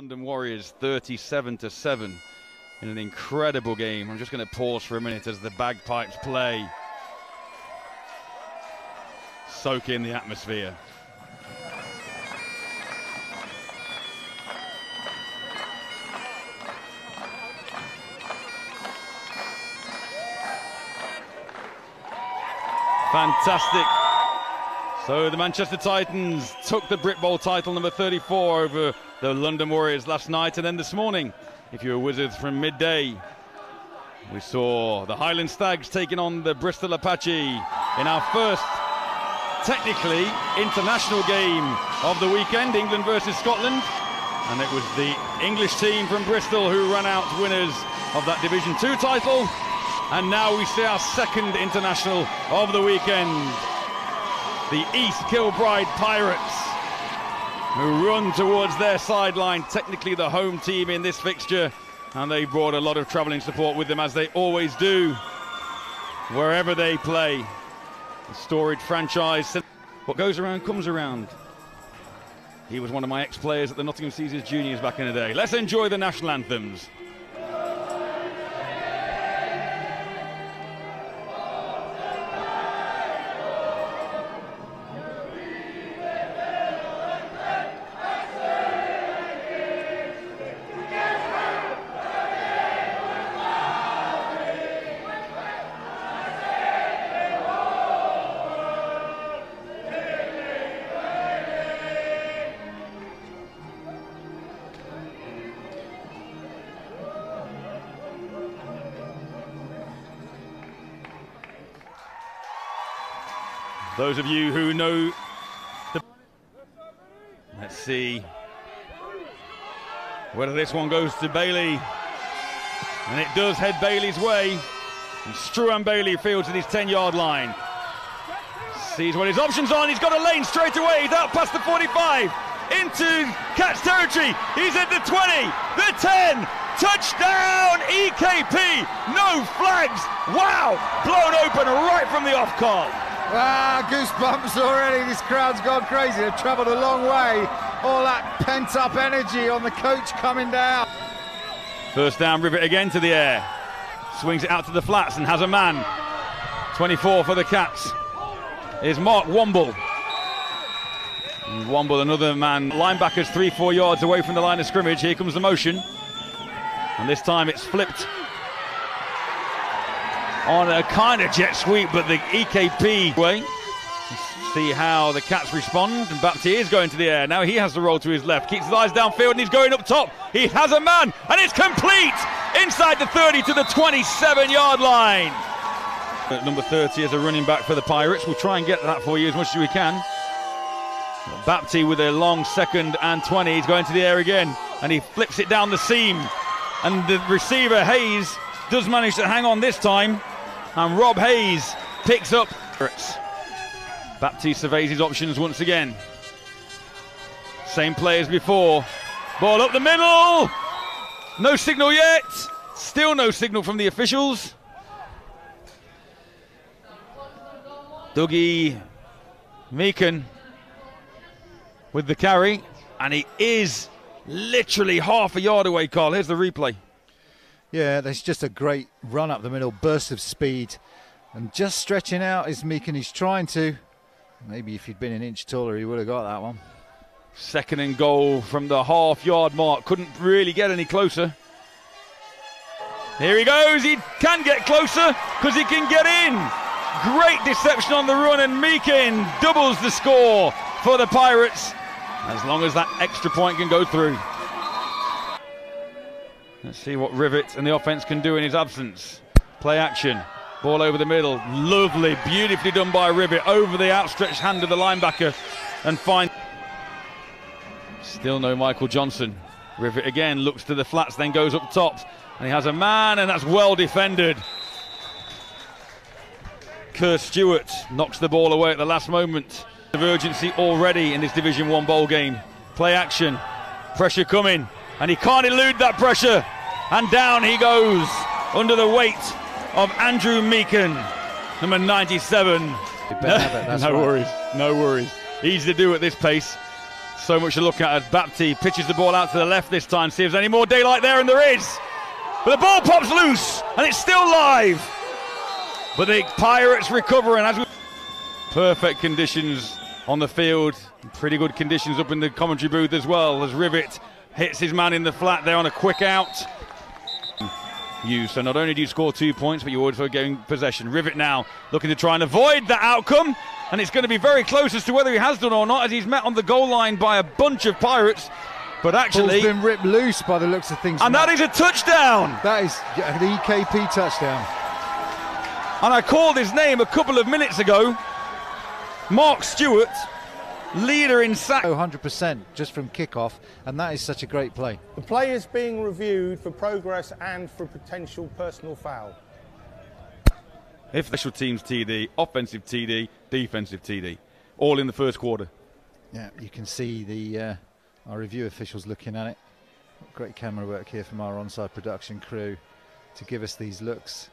London Warriors 37-7 in an incredible game. I'm just going to pause for a minute as the bagpipes play. Soak in the atmosphere. Fantastic. So the Manchester Titans took the Brit Bowl title number 34 over the London Warriors last night, and then this morning, if you were Wizards from midday, we saw the Highland Stags taking on the Bristol Apache in our first technically international game of the weekend, England versus Scotland, and it was the English team from Bristol who ran out winners of that Division 2 title. And now we see our second international of the weekend. The East Kilbride Pirates, who run towards their sideline, technically the home team in this fixture, and they brought a lot of travelling support with them, as they always do, wherever they play. The storied franchise. What goes around comes around. He was one of my ex-players at the Nottingham Caesars Juniors back in the day. Let's enjoy the national anthems. Those of you who know the... Let's see whether this one goes to Bailey. And it does head Bailey's way. And Struan Bailey fields at his 10-yard line. Sees what his options are, and he's got a lane straight away. He's out past the 45, into Cats territory. He's at the 20, the 10. Touchdown, EKP. No flags. Wow. Blown open right from the off call. Ah, goosebumps already. This crowd's gone crazy. They've travelled a long way. All that pent-up energy on the coach coming down. First down, Rivet again to the air. Swings it out to the flats and has a man. 24 for the Cats is Mark Womble. And Womble, another man. Linebackers 3-4 yards away from the line of scrimmage. Here comes the motion. And this time it's flipped on a kind of jet sweep, but the EKP way. See how the Cats respond, and Baptiste is going to the air. Now he has the roll to his left, keeps his eyes downfield, and he's going up top. He has a man, and it's complete! Inside the 30 to the 27-yard line. At number 30 is a running back for the Pirates. We'll try and get that for you as much as we can. Baptiste with a long second and 20. He's going to the air again, and he flips it down the seam. And the receiver, Hayes, does manage to hang on this time. And Rob Hayes picks up. Baptiste surveys his options once again. Same play as before. Ball up the middle. No signal yet. Still no signal from the officials. Dougie Meekin with the carry. And he is literally half a yard away, Carl. Here's the replay. Yeah, there's just a great run up the middle, burst of speed. And just stretching out is Meekin. He's trying to. Maybe if he'd been an inch taller, he would have got that one. Second and goal from the half-yard mark. Couldn't really get any closer. Here he goes. He can get closer because he can get in. Great deception on the run, and Meekin doubles the score for the Pirates, as long as that extra point can go through. Let's see what Rivet and the offense can do in his absence. Play action. Ball over the middle. Lovely, beautifully done by Rivet. Over the outstretched hand of the linebacker. And find... Still no Michael Johnson. Rivet again looks to the flats, then goes up top. And he has a man, and that's well defended. Kurt Stewart knocks the ball away at the last moment. Of urgency already in this Division 1 bowl game. Play action. Pressure coming. And he can't elude that pressure. And down he goes under the weight of Andrew Meekin, number 97. No worries, no worries. Easy to do at this pace. So much to look at as Baptiste pitches the ball out to the left this time. See if there's any more daylight there, and there is. But the ball pops loose, and it's still live. But the Pirates recover, and as we... Perfect conditions on the field. Pretty good conditions up in the commentary booth as well, as Rivett hits his man in the flat there on a quick out. So not only do you score 2 points, but you also gain possession. Rivett now looking to try and avoid that outcome, and it's going to be very close as to whether he has done or not, as he's met on the goal line by a bunch of Pirates. But actually... Ball's been ripped loose by the looks of things. And that is a touchdown! That is an EKP touchdown. And I called his name a couple of minutes ago. Mark Stewart, leader in sack. 100% just from kickoff, and that is such a great play. The play is being reviewed for progress and for potential personal foul. If special teams TD, offensive TD, defensive TD, all in the first quarter. Yeah, you can see the our review officials looking at it. Great camera work here from our onside production crew to give us these looks.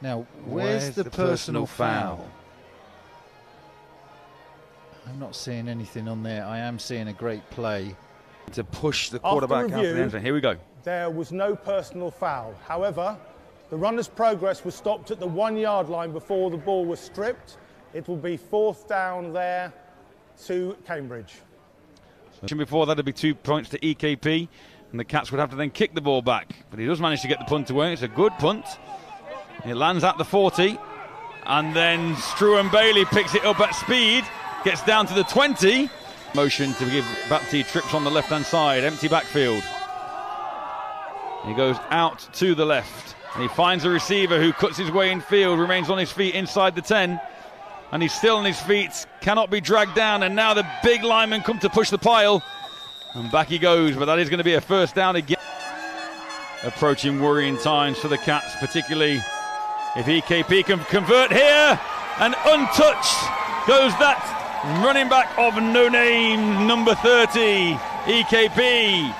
Now, where's the personal foul? I'm not seeing anything on there. I am seeing a great play to push the quarterback out of the end zone. Here we go. There was no personal foul. However, the runner's progress was stopped at the 1 yard line before the ball was stripped. It will be fourth down there to Cambridge. Before that, it'd be 2 points to EKP, and the Cats would have to then kick the ball back. But he does manage to get the punt away. It's a good punt. It lands at the 40, and then Struan Bailey picks it up at speed. Gets down to the 20. Motion to give Baptiste trips on the left-hand side. Empty backfield. He goes out to the left. And he finds a receiver who cuts his way in field. Remains on his feet inside the 10. And he's still on his feet. Cannot be dragged down. And now the big linemen come to push the pile. And back he goes. But that is going to be a first down again. Approaching worrying times for the Cats. Particularly if EKP can convert here. And untouched goes that... Running back of no name, number 30, EKP.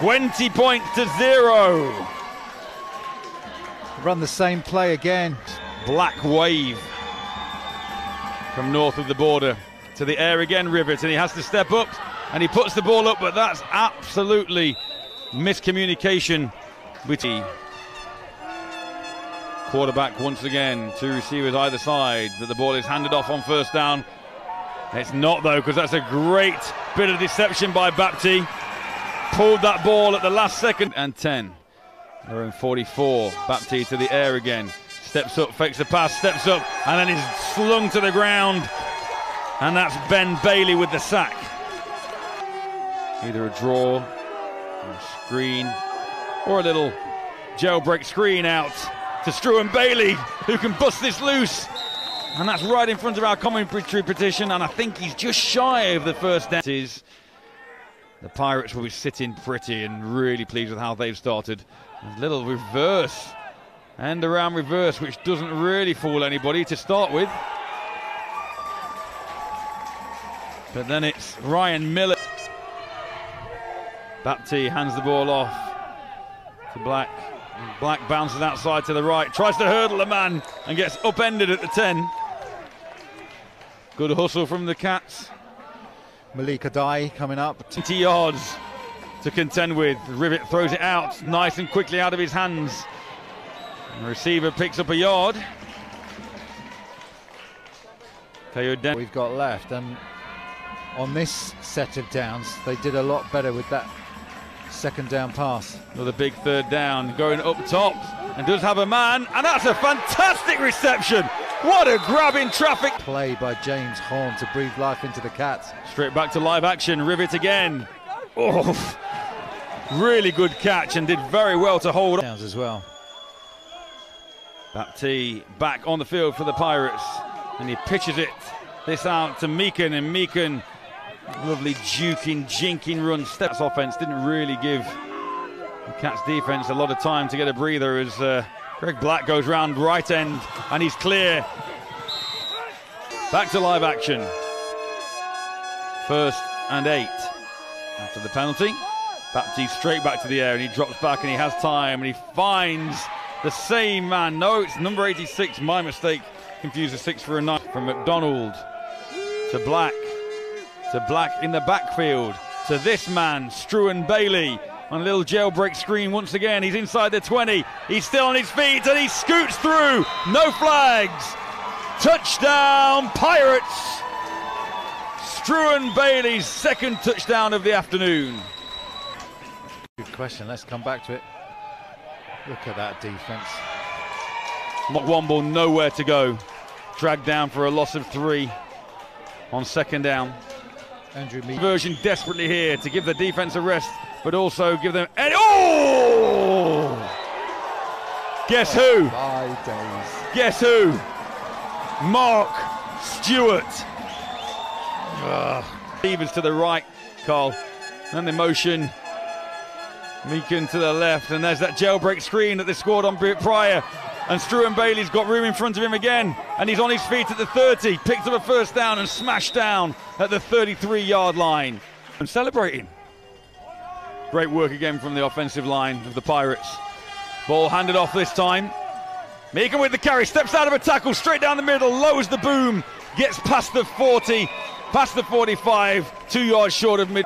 20 points to 0. Run the same play again. Black wave from north of the border to the air again, Rivett, and he has to step up, and he puts the ball up, but that's absolutely miscommunication. Quarterback once again, two receivers either side, that the ball is handed off on first down. It's not though, because that's a great bit of deception by Baptiste. Pulled that ball at the last second and 10. They're in 44, Baptiste to the air again. Steps up, fakes the pass, steps up, and then is slung to the ground. And that's Ben Bailey with the sack. Either a draw, or a screen, or a little jailbreak screen out to Struan Bailey, who can bust this loose. And that's right in front of our commentary petition, and I think he's just shy of the first down. The Pirates will be sitting pretty and really pleased with how they've started. A little reverse, end around reverse, which doesn't really fool anybody to start with. But then it's Ryan Miller. Baptiste hands the ball off to Black. Black bounces outside to the right, tries to hurdle a man and gets upended at the 10. Good hustle from the Cats. Malik Adai coming up. 20 yards to contend with. Rivett throws it out nice and quickly out of his hands. And the receiver picks up a yard. We've got left, and on this set of downs they did a lot better with that second down pass. Another big third down, going up top, and does have a man, and that's a fantastic reception. What a grab in traffic. Play by James Horn to breathe life into the Cats. Straight back to live action, Rivett again. Oh, really good catch, and did very well to hold on as well. Baptiste back on the field for the Pirates, and he pitches it this out to Meekin, and Meekin, lovely juking, jinking run. Steps offense didn't really give the Cats defense a lot of time to get a breather, as Greg Black goes round right end and he's clear. Back to live action. First and 8 after the penalty. Baptiste straight back to the air, and he drops back and he has time, and he finds the same man. No, it's number 86. My mistake. Confused a 6 for a 9 from McDonald to Black. to Black in the backfield, to this man, Struan Bailey, on a little jailbreak screen once again. He's inside the 20, he's still on his feet, and he scoots through, no flags. Touchdown Pirates! Struan Bailey's second touchdown of the afternoon. Good question, let's come back to it. Look at that defence. Mark Womble nowhere to go. Dragged down for a loss of 3 on second down. Andrew Meekin. Conversion desperately here to give the defence a rest, but also give them... Oh! Guess who? My days. Guess who? Mark Stewart. Stevens to the right, Carl. And the motion. Meekin to the left, and there's that jailbreak screen that they scored on prior. And Struan Bailey's got room in front of him again, and he's on his feet at the 30, picked up a first down and smashed down at the 33-yard line. And celebrating. Great work again from the offensive line of the Pirates. Ball handed off this time. Meekin with the carry, steps out of a tackle, straight down the middle, lowers the boom, gets past the 40, past the 45, 2 yards short of mid.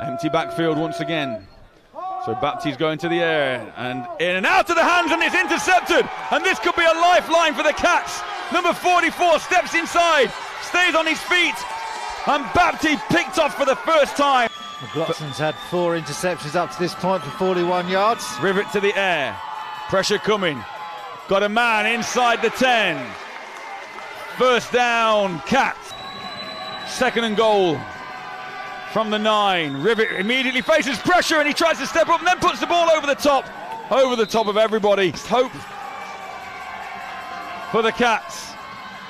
Empty backfield once again. So Baptiste's going to the air, and in and out of the hands, and it's intercepted, and this could be a lifeline for the Cats. Number 44 steps inside, stays on his feet, and Baptiste picked off for the first time. McLaughlin's had 4 interceptions up to this point for 41 yards. Rivet to the air, pressure coming, got a man inside the 10. First down, Cats. Second and goal. From the 9, Rivet immediately faces pressure and he tries to step up and then puts the ball over the top of everybody. Hope for the Cats.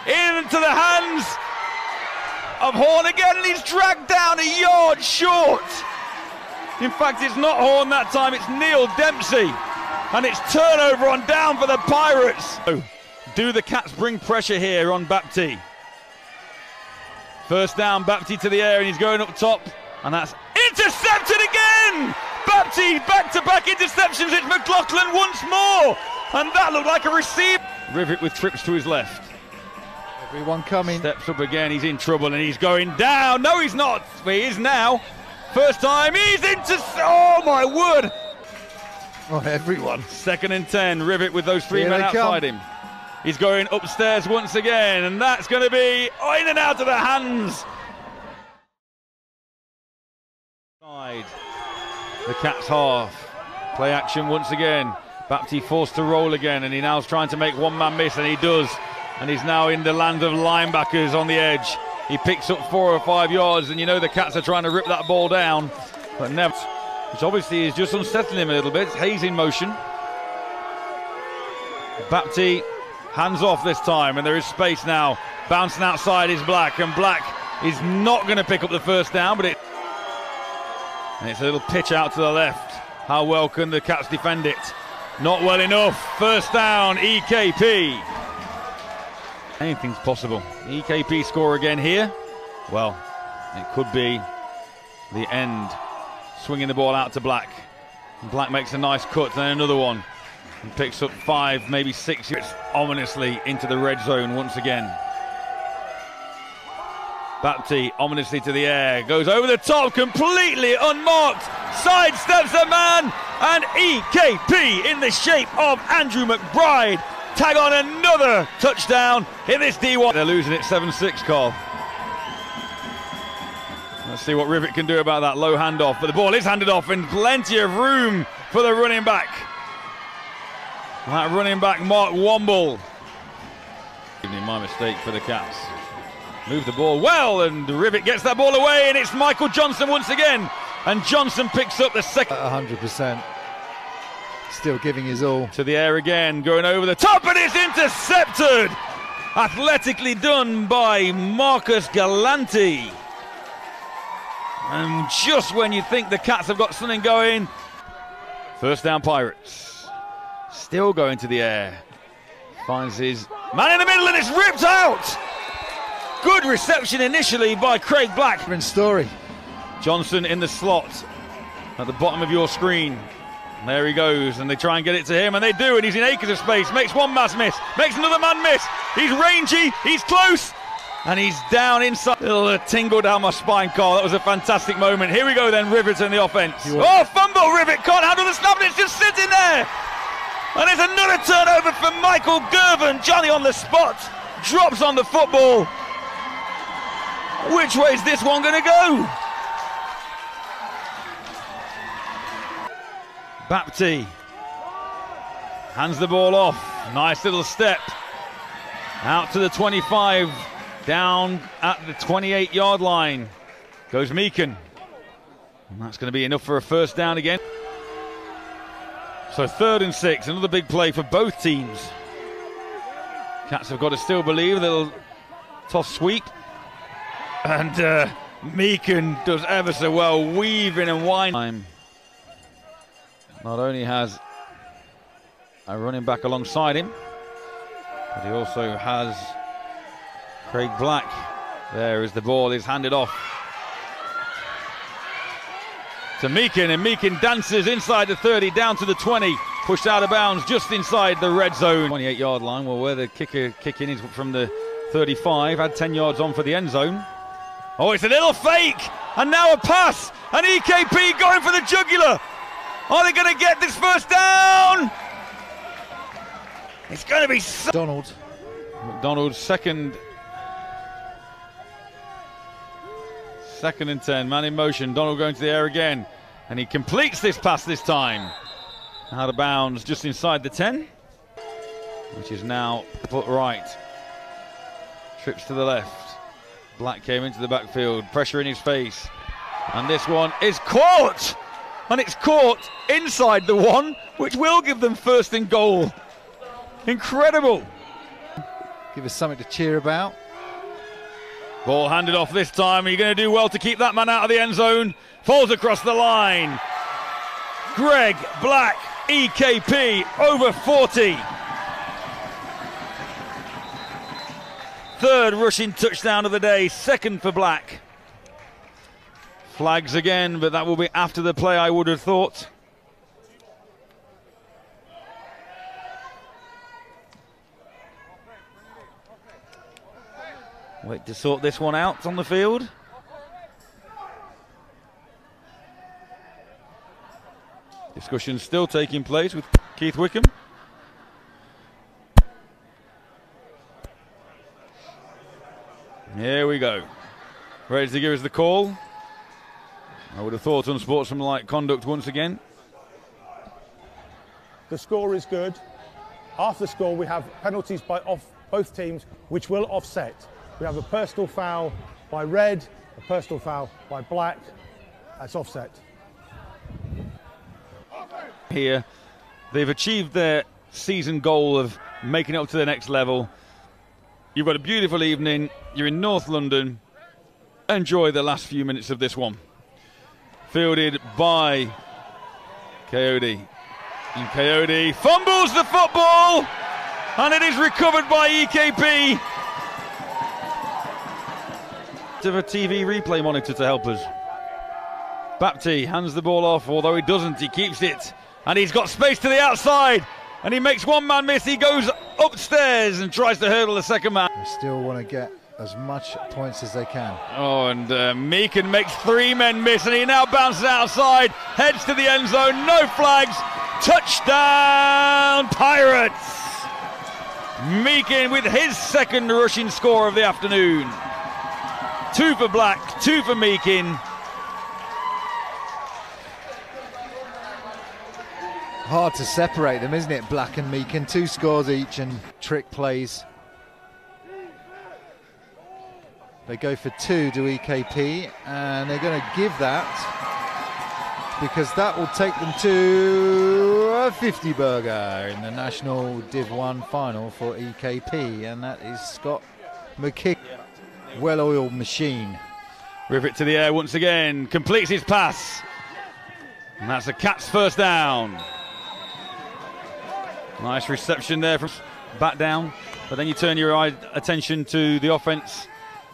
Into the hands of Horn again, and he's dragged down a yard short. In fact, it's not Horn that time, it's Neil Dempsey. And it's turnover on down for the Pirates. Do the Cats bring pressure here on Baptiste? First down, Baptiste to the air, and he's going up top, and that's intercepted again! Baptiste, back-to-back interceptions, it's McLaughlin once more! And that looked like a receiver. Rivet with trips to his left. Everyone coming. Steps up again, he's in trouble, and he's going down. No, he's not. He is now. First time, he's into... Oh, my word! Oh, everyone. Second and 10, Rivet with those 3 men outside him. He's going upstairs once again, and that's going to be in and out of the hands. The Cats half. Play action once again. Baptiste forced to roll again, and he now's trying to make one man miss, and he does. And he's now in the land of linebackers on the edge. He picks up 4 or 5 yards, and you know the Cats are trying to rip that ball down. But never, which obviously is just unsettling him a little bit. Hayes in motion. Baptiste. Hands off this time, and there is space now. Bouncing outside is Black, and Black is not going to pick up the first down, but it's a little pitch out to the left. How well can the Cats defend it? Not well enough. First down, EKP. Anything's possible. EKP score again here. Well, it could be the end. Swinging the ball out to Black. Black makes a nice cut, then another one. And picks up 5, maybe 6 yards ominously into the red zone once again. Baptiste ominously to the air, goes over the top, completely unmarked, sidesteps the man, and EKP in the shape of Andrew McBride. Tag on another touchdown in this D1. They're losing it 7-6, Carl. Let's see what Rivet can do about that low handoff, but the ball is handed off and plenty of room for the running back. That running back, Mark Womble. My mistake for the Cats. Move the ball well, and Rivet gets that ball away, and it's Michael Johnson once again. And Johnson picks up the second. 100%. Still giving his all. To the air again, going over the top, and it's intercepted. Athletically done by Marcus Galanti. And just when you think the Cats have got something going. First down, Pirates. Still going to the air. Finds his man in the middle, and it's ripped out! Good reception initially by Craig Black. Story. Johnson in the slot at the bottom of your screen. And there he goes, and they try and get it to him, and they do, and he's in acres of space. Makes one man miss, makes another man miss. He's rangy, he's close, and he's down inside. Little tingle down my spine, Carl. That was a fantastic moment. Here we go then, Rivett and the offence. Oh, fumble, Rivett can't handle the snap, and it's just sitting there. And there's another turnover for Michael Gervin. Johnny on the spot, drops on the football. Which way is this one going to go? Baptiste hands the ball off. Nice little step. Out to the 25, down at the 28-yard line. Goes Meekin. And that's going to be enough for a first down again. So 3rd and 6, another big play for both teams. Cats have got to still believe. They'll toss sweep. And Meekin does ever so well, weaving and winding. Not only has a running back alongside him, but he also has Craig Black there as the ball is handed off to Meekin, and Meekin dances inside the 30, down to the 20, pushed out of bounds just inside the red zone. 28-yard line, well, where the kicker kicking is from the 35, had 10 yards on for the end zone. Oh, it's a little fake, and now a pass, and EKP going for the jugular. Are they going to get this first down? It's going to be McDonald's second and 10, man in motion. Donald going to the air again, and he completes this pass this time. Out of bounds just inside the 10, which is now put right. Trips to the left. Black came into the backfield, pressure in his face, and this one is caught! And it's caught inside the 1, which will give them 1st and goal. Incredible. Give us something to cheer about. Ball handed off this time. You're going to do well to keep that man out of the end zone. Falls across the line. Greg Black, EKP, over 40. 3rd rushing touchdown of the day, 2nd for Black. Flags again, but that will be after the play, I would have thought. Wait to sort this one out on the field. Discussion still taking place with Keith Wickham. Here we go. Ready to give us the call. I would have thought unsportsmanlike conduct once again. The score is good. After the score, we have penalties by both teams, which will offset. We have a personal foul by Red, a personal foul by Black. That's offset. Here, they've achieved their season goal of making it up to the next level. You've got a beautiful evening. You're in North London. Enjoy the last few minutes of this one. Fielded by Coyote. And Coyote fumbles the football, and it is recovered by EKP. Of a TV replay monitor to help us. Baptiste hands the ball off, although he doesn't, he keeps it, and he's got space to the outside, and he makes one man miss. He goes upstairs and tries to hurdle the second man. They still want to get as much points as they can. Oh, and Meekin makes 3 men miss, and he now bounces outside, heads to the end zone, no flags, touchdown Pirates! Meekin with his 2nd rushing score of the afternoon. 2 for Black, 2 for Meekin. Hard to separate them, isn't it, Black and Meekin? 2 scores each and trick plays. They go for 2 to EKP, and they're going to give that because that will take them to a 50 burger in the National Div 1 final for EKP, and that is Scott McKick. Well-oiled machine. Rivett to the air once again, completes his pass, and that's a Cats first down. Nice reception there from back down, but then you turn your attention to the offense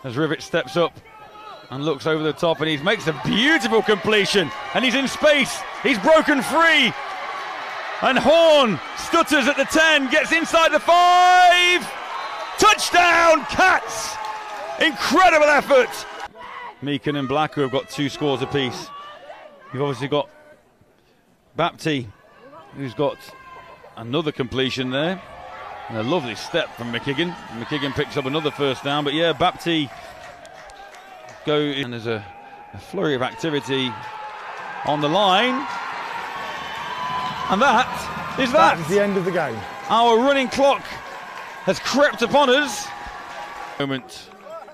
as Rivett steps up and looks over the top, and he makes a beautiful completion, and he's in space, he's broken free, and Horn stutters at the 10, gets inside the 5, touchdown Cats! Incredible effort. Meekin and Black, who have got 2 scores apiece. You've obviously got Baptiste, who's got another completion there. And a lovely step from McKigan. McKigan picks up another first down, but yeah, Baptiste go in. And there's a flurry of activity on the line. And that is that. That is the end of the game. Our running clock has crept upon us. Moment.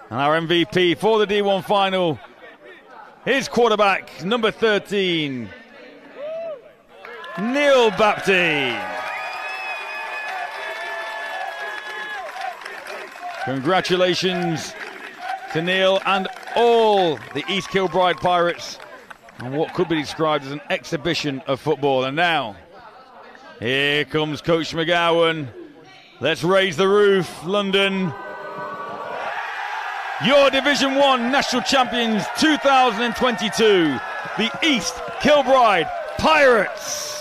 And our MVP for the D1 final is quarterback number 13, Neil Baptiste. Congratulations to Neil and all the East Kilbride Pirates on what could be described as an exhibition of football. And now, here comes Coach McGowan. Let's raise the roof, London. Your Division 1 National Champions 2022, the East Kilbride Pirates.